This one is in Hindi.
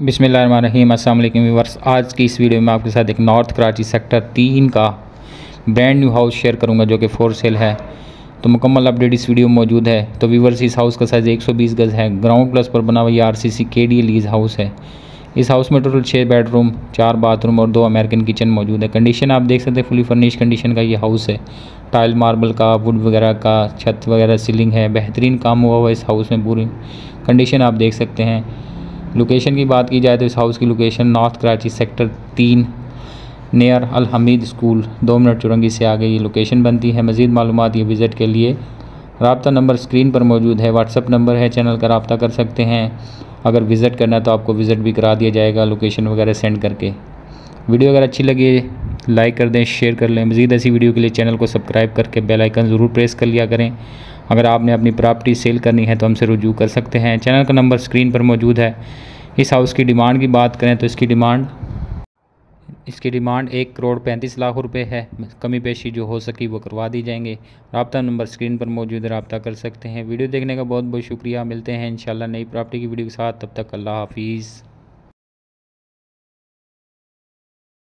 बिस्मिल्लाहिर्रहमानिर्रहीम। अस्सलाम वालेकुम व्यूअर्स। आज की इस वीडियो में आपके साथ एक नॉर्थ कराची सेक्टर 3 का ब्रांड न्यू हाउस शेयर करूंगा जो कि 4 सेल है। तो मुकम्मल अपडेट इस वीडियो में मौजूद है। तो व्यूअर्स, इस हाउस का साइज़ 120 गज़ है। ग्राउंड प्लस पर बना हुआ ये RCC KDA लीज हाउस है। इस हाउस में टोटल 6 बेडरूम, 4 बाथरूम और 2 अमेरिकन किचन मौजूद है। कंडीशन आप देख सकते हैं, फुली फर्निश कंडीशन का ये हाउस है। टाइल मार्बल का, वुड वगैरह का, छत वगैरह सीलिंग है। बेहतरीन काम हुआ हुआ है इस हाउस में। पूरी कंडीशन आप देख सकते हैं। लोकेशन की बात की जाए तो इस हाउस की location north Karachi sector 3 near अलहमीद school 2 minute Chowrangi से आगे ये लोकेशन बनती है। मज़ीद मालूमात या विज़िट के लिए रब्ता नंबर स्क्रीन पर मौजूद है। व्हाट्सअप नंबर है, चैनल का रब्ता कर सकते हैं। अगर विज़िट करना है तो आपको विज़िट भी करा दिया जाएगा लोकेशन वगैरह सेंड करके। वीडियो अगर अच्छी लगी लाइक कर दें, शेयर कर लें। मज़ीद ऐसी वीडियो के लिए चैनल को सब्सक्राइब करके बेल आइकन ज़रूर प्रेस कर लिया करें। अगर आपने अपनी प्रॉपर्टी सेल करनी है तो हमसे रुजू कर सकते हैं। चैनल का नंबर स्क्रीन पर मौजूद है। इस हाउस की डिमांड की बात करें तो इसकी डिमांड 1,35,00,000 रुपए है। कमी पेशी जो हो सकी वो करवा दी जाएंगे। राब्ता नंबर स्क्रीन पर मौजूद है, राब्ता कर सकते हैं। वीडियो देखने का बहुत बहुत शुक्रिया। मिलते हैं इंशाल्लाह नई प्रॉपर्टी की वीडियो के साथ। तब तक अल्लाह हाफिज़।